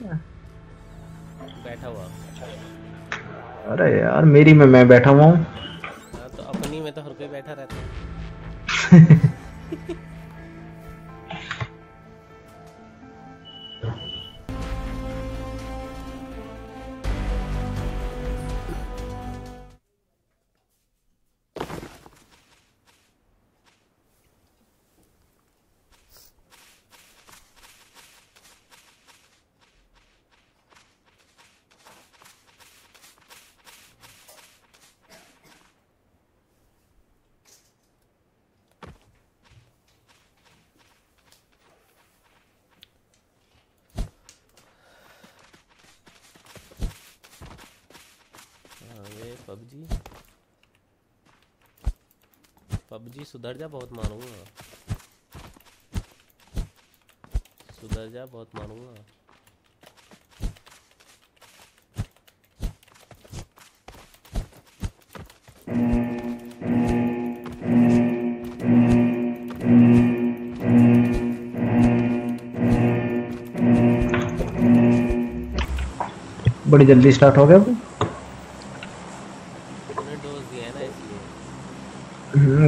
क्या? बैठा हुआ। अरे यार मेरी में मैं बैठा हुआ हूँ। तो अपनी में तो हर कोई बैठा रहता है। पबजी सुधर जा, बहुत मारूंगा, सुधर जा, बहुत मारूंगा। बड़ी जल्दी स्टार्ट हो गया।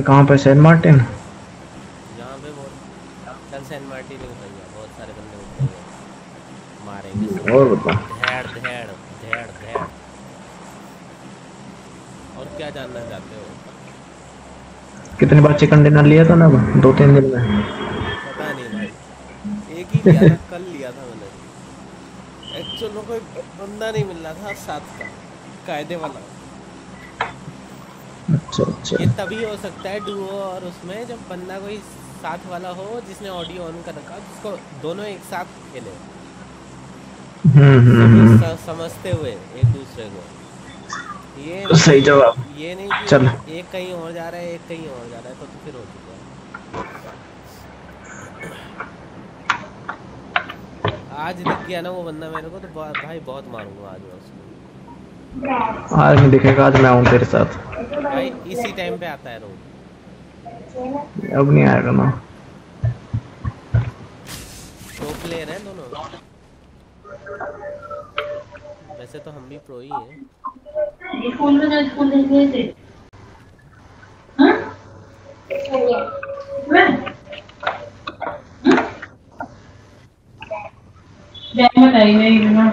कहाँ पे? San Martin. यहाँ पे बहुत कल सैन मार्टिन गया, बहुत सारे बंदे उठे मारेंगे। और बता धैड़ धैड़ धैड़ धैड़। और क्या जानना चाहते हो? कितने बार चिकन डिनर लिया था ना 2-3 दिन में? पता नहीं भाई, एक ही किया कल लिया था मैंने। एक्चुअल में कोई बंदा नहीं मिल रहा था साथ का कायदे वाला। अच्छा अच्छा, ये तभी हो सकता है डुओ, और उसमें जब बंदा कोई साथ वाला हो जिसने ऑडियो ऑन कर रखा, जिसको दोनों एक साथ खेले। समझते हुए एक दूसरे को। ये सही जवाब। ये नहीं कि चल एक कहीं और जा रहा है, एक कहीं और जा रहा है, तो फिर हो चुका है। आज दिख गया ना वो बंदा मेरे को, तो भाई बहुत मारूंगा आज उसको। आज नहीं दिखेगा, आज मैं हूँ तेरे साथ। भाई इसी टाइम पे आता है रोज। अब नहीं आएगा ना। प्रो प्लेयर हैं दोनों। वैसे तो हम भी प्रो ही हैं। फोन में जाके फोन लेने दे। हाँ? मैं? हाँ? जाएगा नहीं नहीं ना।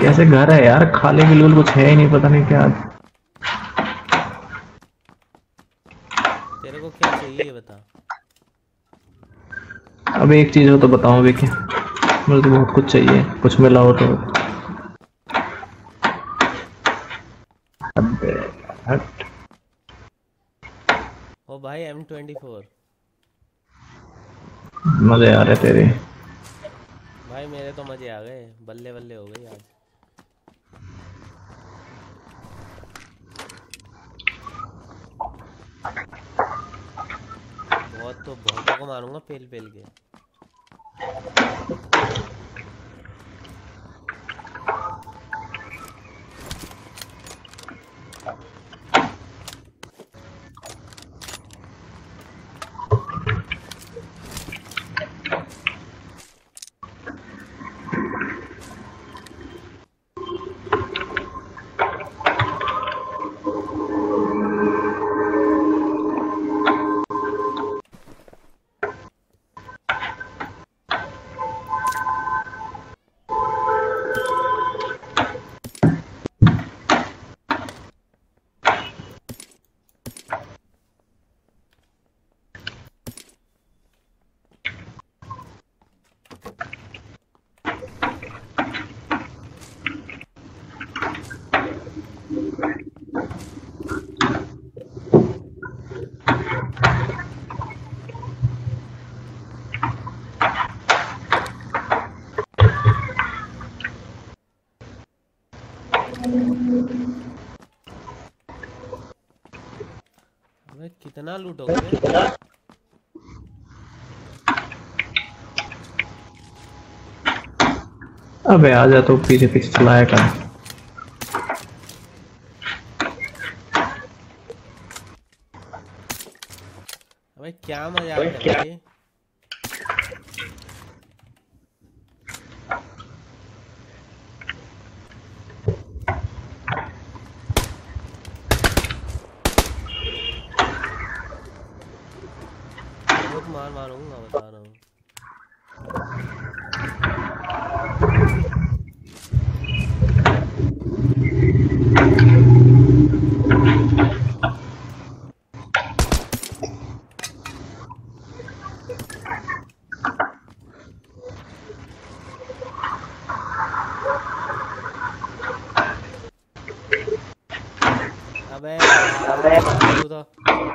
कैसे घर है यार, खाली बिल्कुल कुछ है ही नहीं, पता नहीं क्या। तेरे को क्या चाहिए बता। अब एक चीज हो तो बताओ भी, क्या मुझे तो बहुत कुछ चाहिए, कुछ मिला हो तो। ओ भाई M24 मजे आ रहे तेरे। भाई मेरे तो मजे आ गए, बल्ले बल्ले हो गए आज। बहुत तो बहुतों को मारूंगा पेल पेल के। कितना लूटोगे? अबे आ जा तो पीछे पीछे चलाया कर। अबे क्या मजा आ रहा है।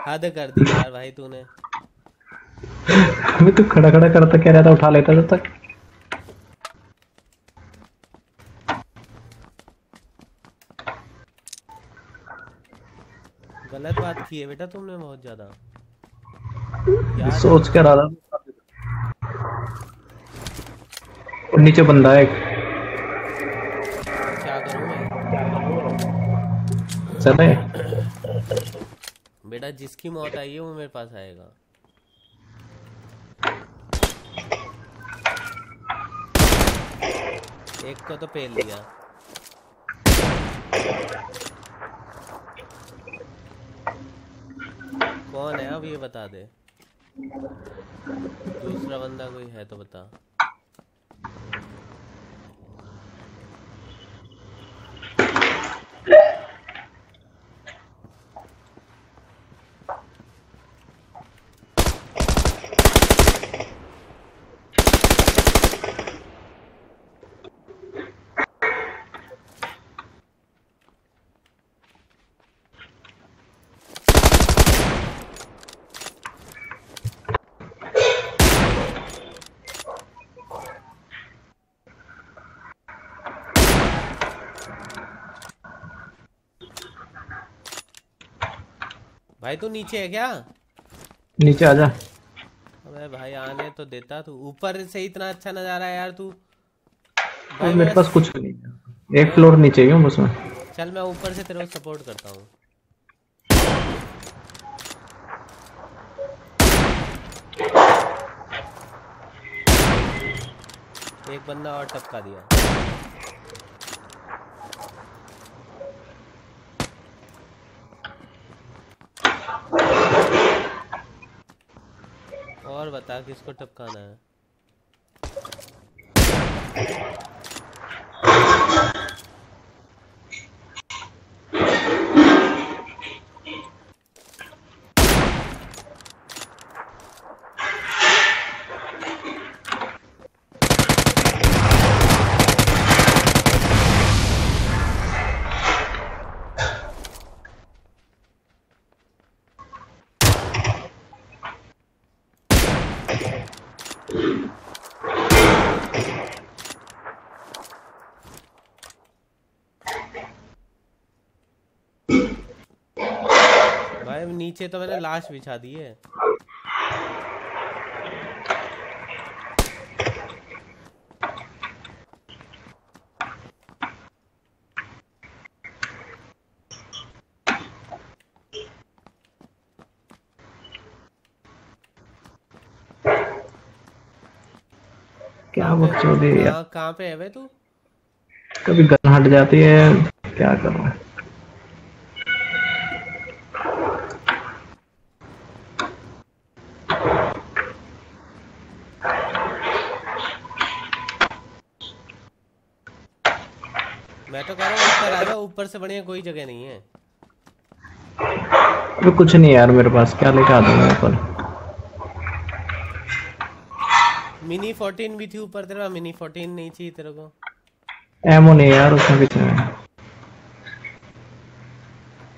हद कर दी यार भाई तूने। मैं तो खड़ा खड़ा करता कह रहा था उठा लेता जब तक। गलत बात की है बेटा तुमने बहुत ज्यादा। सोच कर आ रहा और नीचे बंदा है। क्या करूं मैं? चले बेटा जिसकी मौत आई है वो मेरे पास आएगा। एक को तो पेल लिया। कौन है अब ये बता दे। दूसरा बंदा कोई है तो बता। भाई तू नीचे है क्या? नीचे आजा। अबे भाई आने तो देता तू। ऊपर से इतना अच्छा नजारा है यार तू। भाई मेरे पास कुछ नहीं है। एक फ्लोर नीचे ही हूं बस मैं। चल मैं ऊपर से तेरे को सपोर्ट करता हूँ। एक बंदा और टपका दिया। और बता किसको टपकाना है? नीचे तो मैंने लाश बिछा दी है। क्या बकचोदी है? कहाँ पे है भाई तू? कभी गन हट जाती है क्या करूँ। ऊपर से बढ़िया कोई जगह नहीं है। अबे कुछ नहीं यार मेरे पास। क्या लेके आता हूँ ऊपर? मिनी 14 भी थी ऊपर तेरे पास। मिनी 14 नहीं चाहिए तेरे को। एमो नहीं यार उसमें भी चाहिए।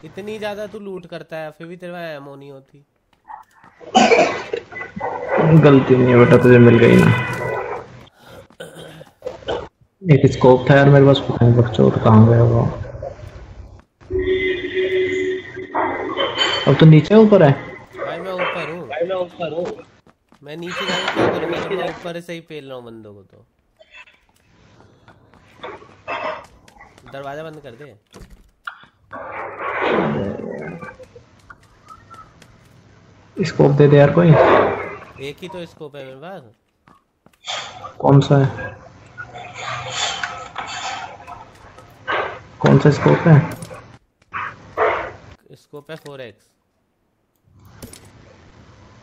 इतनी ज्यादा तू लूट करता है फिर भी तेरे पास एमो नहीं होती। गलती नहीं है बेटा तुझे मिल गई ना। एक स्कोप था यार मेरे पास। बकचोद कहाँ गया वो? अब तो नीचे ऊपर है। ऊपर हो। मैं नीचे जाऊंगा, ऊपर से ही फेल रहा हूँ बंदों को। तो दरवाजा बंद कर दे। स्कोप दे दे यार कोई। एक ही तो स्कोप है मेरे पास। कौन सा है? कौन सा स्कोप है? स्कोप है 4x।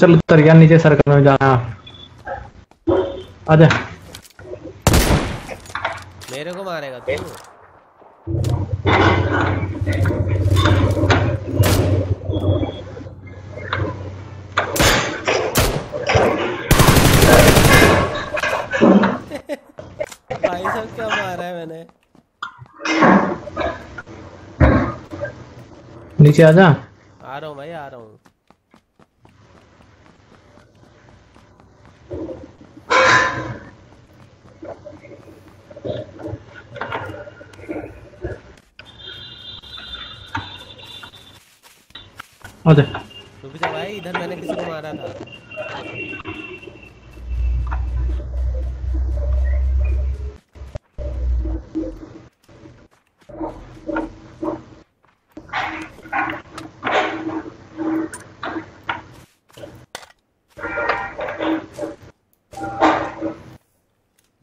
चल उतर गया, नीचे सर्कल में जाना। आजा, मेरे को मारेगा तू। भाई साहब क्या मारा है मैंने। नीचे आजा। आ रहा हूँ भाई, आ रहा हूँ। तो भी भाई इधर मैंने किसी को मारा था।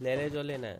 ले ले जो लेना है।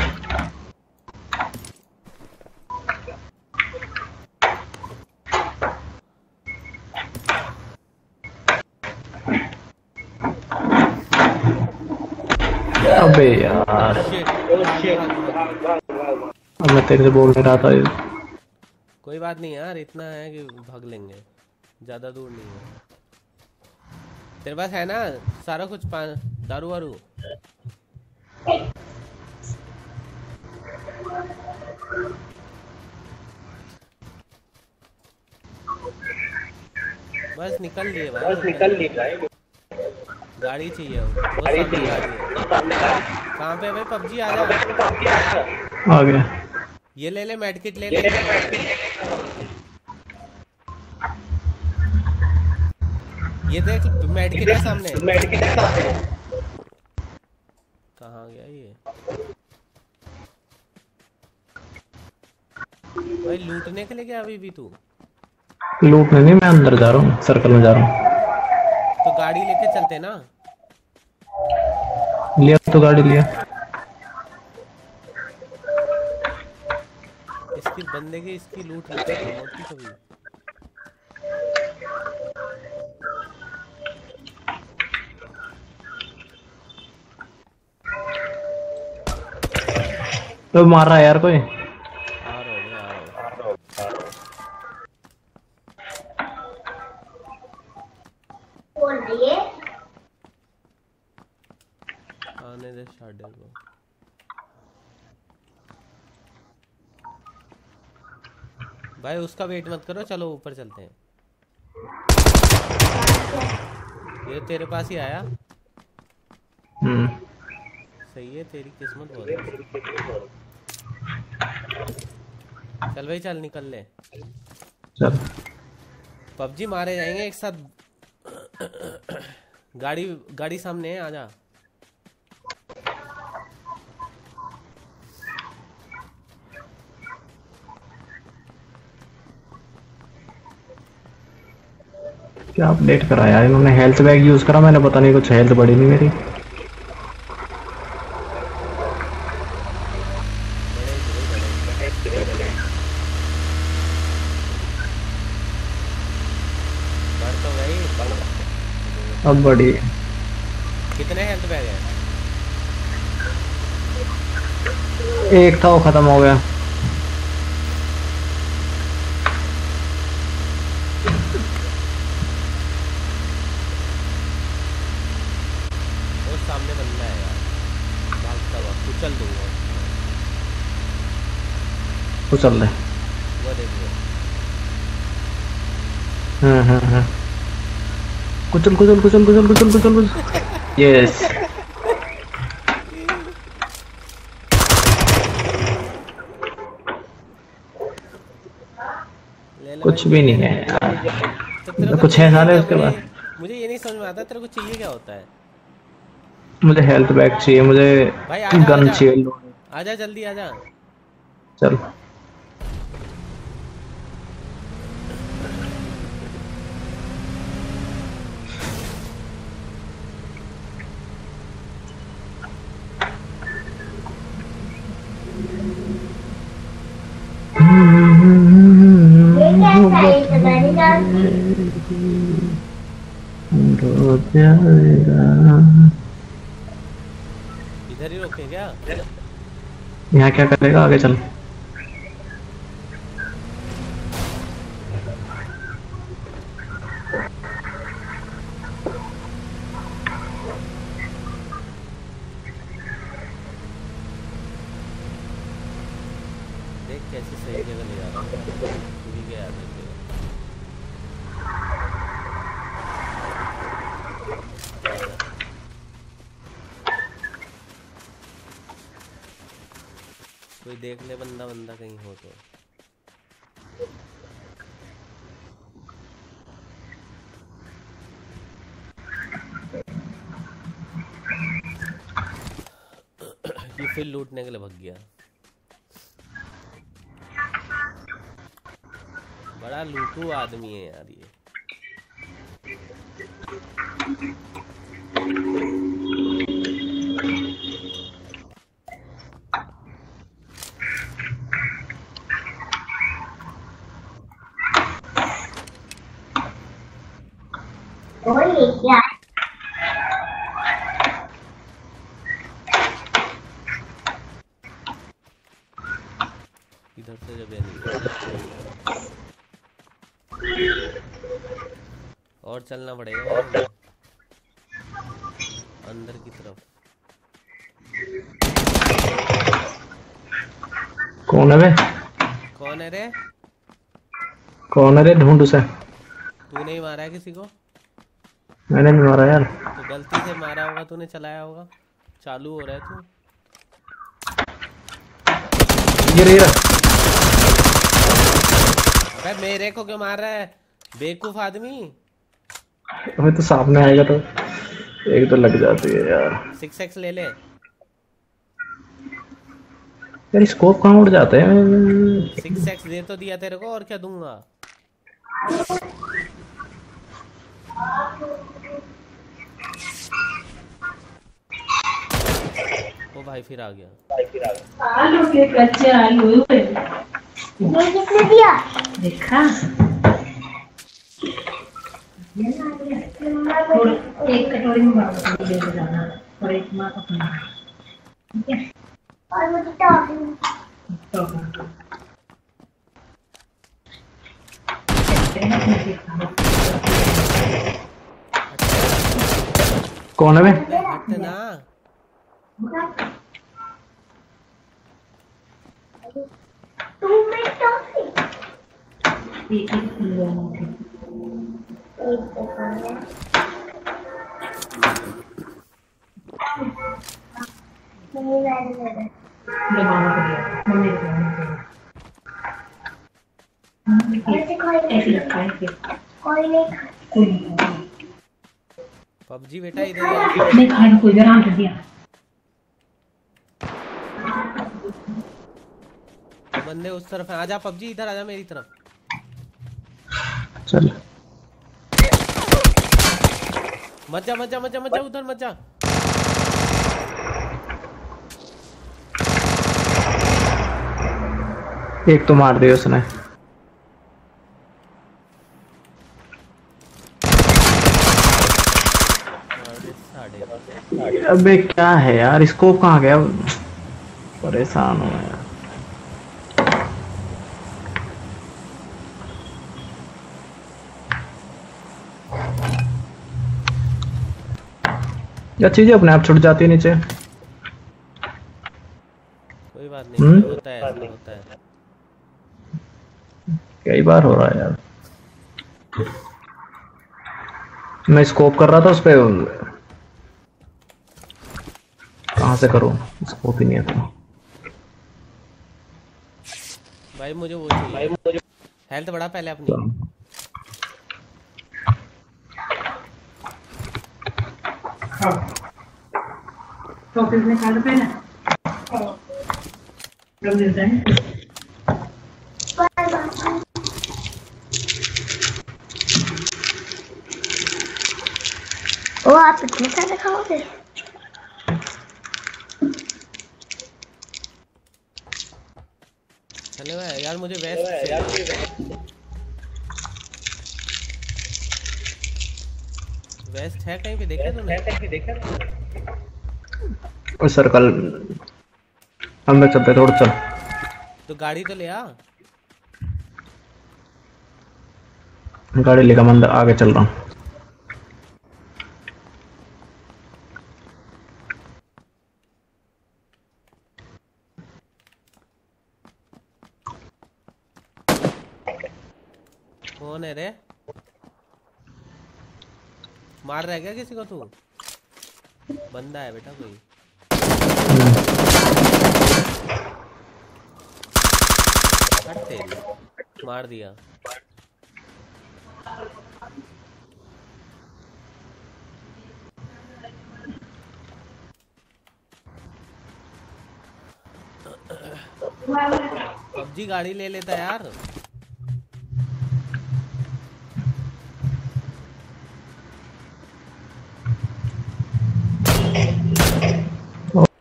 अबे यार, मैं तेरे से बोल रहा था। कोई बात नहीं यार, इतना है कि भाग लेंगे, ज्यादा दूर नहीं है। तेरे पास है ना सारा कुछ, दारू वारू? बस निकल लिए भाई, गाड़ी चाहिए। कहाँ पे भाई? पबजी आ रहा। आ गया। ये ले ले, मेडकिट ले ले। ये देख, मेडकिट के सामने। कहाँ गया ये भाई? लूटने के लिए क्या अभी भी तू? लूटने नहीं, मैं अंदर जा रहा हूँ, सर्कल में जा रहा हूँ। तो गाड़ी लेके चलते ना। लिया तो गाड़ी लिया। इसकी बंदे की इसकी लूट लेते हैं, मौत की कभी। तो मार रहा है यार कोई। भाई उसका वेट मत करो, चलो ऊपर चलते हैं। ये तेरे पास ही आया। सही है, तेरी किस्मत बहुत है। चल भाई चल, निकल ले। पबजी मारे जाएंगे एक साथ। गाड़ी गाड़ी सामने है, आजा। क्या अपडेट कराया इन्होंने? हेल्थ बैग यूज करा मैंने, पता नहीं कुछ हेल्थ बढ़ी नहीं मेरी। अब बढ़ी। कितने हेल्थ बैग है? एक था वो खत्म हो गया। चल रहे हाँ। कुचल कुचल कुचल कुचल कुचल कुचल कुचल। यस कुछ भी नहीं है तो कुछ है सारे उसके बाद। मुझे ये नहीं समझ में आता तेरे को चाहिए क्या होता है। मुझे हेल्थ बैग चाहिए, मुझे गन चाहिए। आजा जल्दी आजा चल। इधर ही रोके क्या? यहाँ क्या करेगा आगे चल। देख ले बंदा बंदा कहीं हो तो। ये फिर लूटने के लिए भाग गया। बड़ा लूटू आदमी है यार ये। और चलना पड़ेगा अंदर की तरफ। कौन है बे? कौन है रे? कौन है रे? ढूंढ उसे। तूने ही मारा है किसी को? मैंने नहीं मारा यार। तो गलती से मारा होगा, तूने चलाया होगा। चालू हो रहा है तू। ये रहा। अबे मेरे को क्यों मार रहा है बेवकूफ आदमी? अबे तो सामने आएगा तो एक तो लग जाती है यार। 6x ले ले यार। स्कोप कहाँ उड़ जाते हैं? 6x दे तो दिया तेरे को, और क्या दूंगा। ओ भाई फिर आ गया। आलू के कच्चे आलू किसने दिया? देखा एक कटोरी में दे देना और एक माँ अपना। और मुझे कौन है बे? ना कोई नहीं पबजी बेटा इधर मैं खाना कोई आराम कर दिया। बंदे उस तरफ है, आजा पबजी इधर आजा मेरी तरफ चल। मत जा उधर मत जा। एक तो मार दिया उसने। अबे क्या है यार, स्कोप कहाँ गया? परेशान हूँ यार। या चीजें अपने आप छूट जाती है नीचे। कोई बात नहीं, होता है। कई बार हो रहा है यार। मैं स्कोप कर रहा था उस पे, कहां से करूं? स्कोप ही नहीं आता भाई। मुझे वो चाहिए हेल्थ बड़ा पहले अपनी। तो किसने कार्ड पे ना वो आप इतने सारे खाओगे? चले भाई यार मुझे वेस्ट है कहीं पे देखा तुमने? और सर्कल हम लोग चलते रोड चल। तो गाड़ी तो ले आ, गाड़ी लेकर मैं आगे चल रहा हूँ। कौन है रे? मार रहा है क्या किसी को तू? बंदा है बेटा कोई। मार दिया। पबजी गाड़ी ले लेता यार।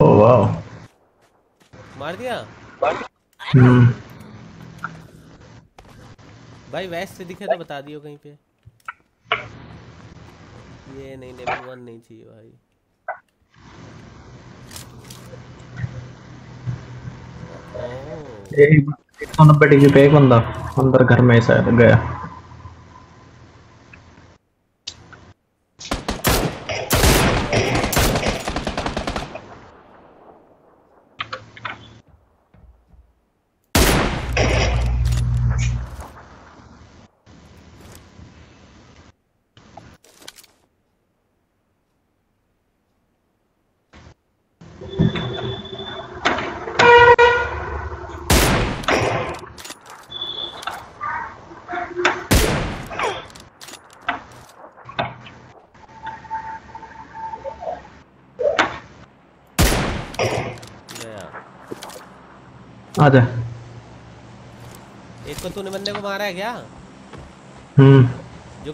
वाओ मार दिया। भाई वेस्ट से दिखे तो बता दियो कहीं पे। ये नहीं लेवल 1 नहीं चाहिए भाई। ये 190 डिग्री पे एक बंदा अंदर घर में शायद गया। आजा। एक को तूने बंदे को मारा है क्या? जो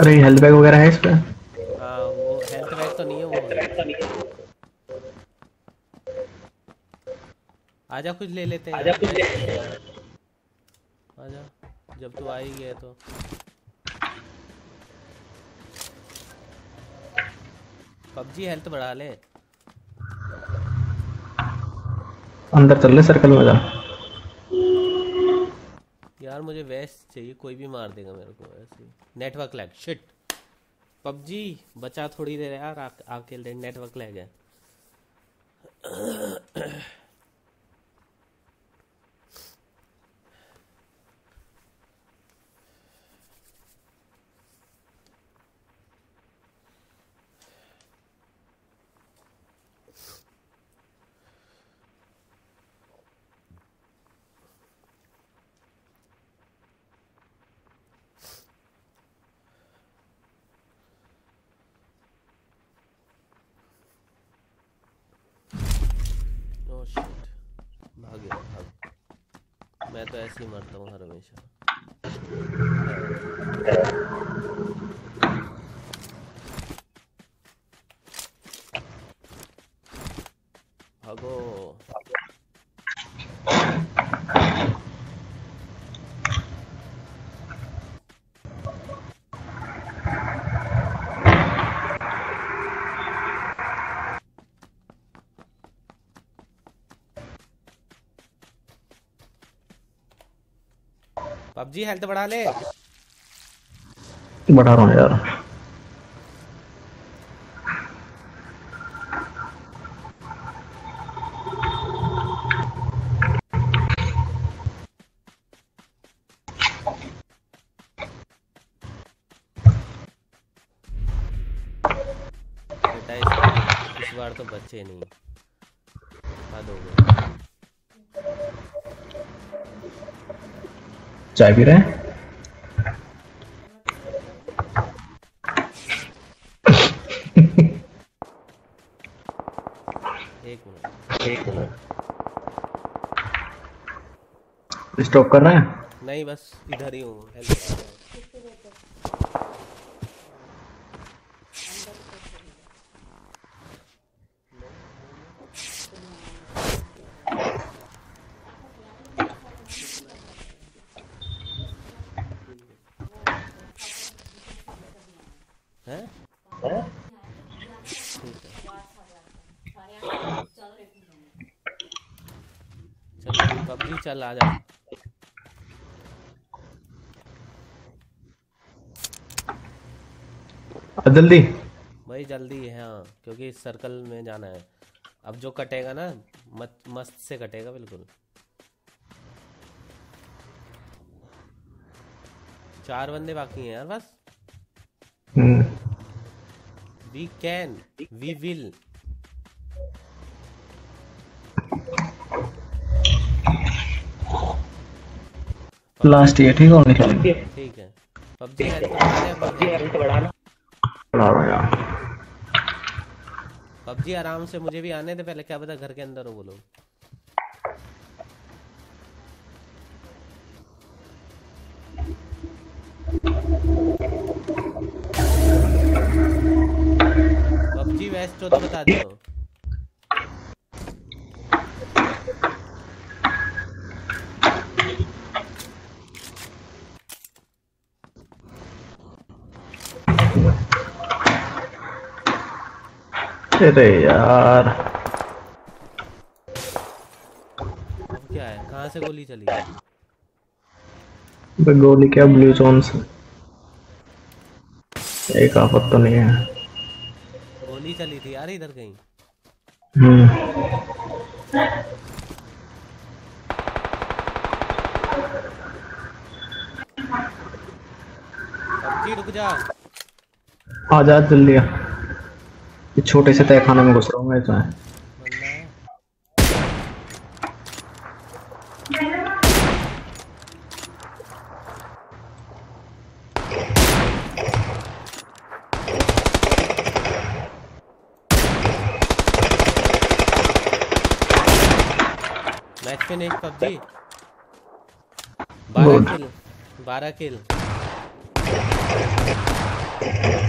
अरे हेल्थ बैग वगैरह है इस पे? हां वो हेल्थ बैग तो नहीं है वो। आजा कुछ ले लेते हैं। आजा जब तू आ ही गया तो। पबजी हेल्थ बढ़ा ले। अंदर चल ले सर्कल में जा। यार मुझे वेस्ट चाहिए, कोई भी मार देगा मेरे को ऐसे। Network lag shit. पबजी बचा थोड़ी देर यार, आपके लिए नेटवर्क लैग है। मैं तो ऐसे ही मरता हूँ हर हमेशा। जी हेल्थ बढ़ा ले, बढ़ा रहा हूँ यार। इस बार तो बच्चे नहीं चाय पी रहे हैं। एक मिनट स्टॉप कर रहे हैं। नहीं बस इधर ही हूँ। चल आ जा। जल्दी भाई जल्दी है हाँ, क्योंकि सर्कल में जाना है। अब जो कटेगा ना मस्त से कटेगा बिल्कुल। 4 बंदे बाकी हैं यार बस। We can we will. Last ये ठीक है ठीक है। पबजी हेल्थ बढ़ाना यार। पबजी आराम से मुझे भी आने दे पहले, क्या पता घर के अंदर हो वो लोग। पबजी वेस्ट हो तो बता दो। अरे यार क्या है, कहां से गोली चली है? गोली क्या ब्लू जोन से, एक आफत तो नहीं है। गोली चली थी यार इधर कहीं। पबजी रुक जा, आ जा जल्दी आ। छोटे से तय खाने में घुस रहा हूँ मैं तो। Match finish PUBG. 12 किल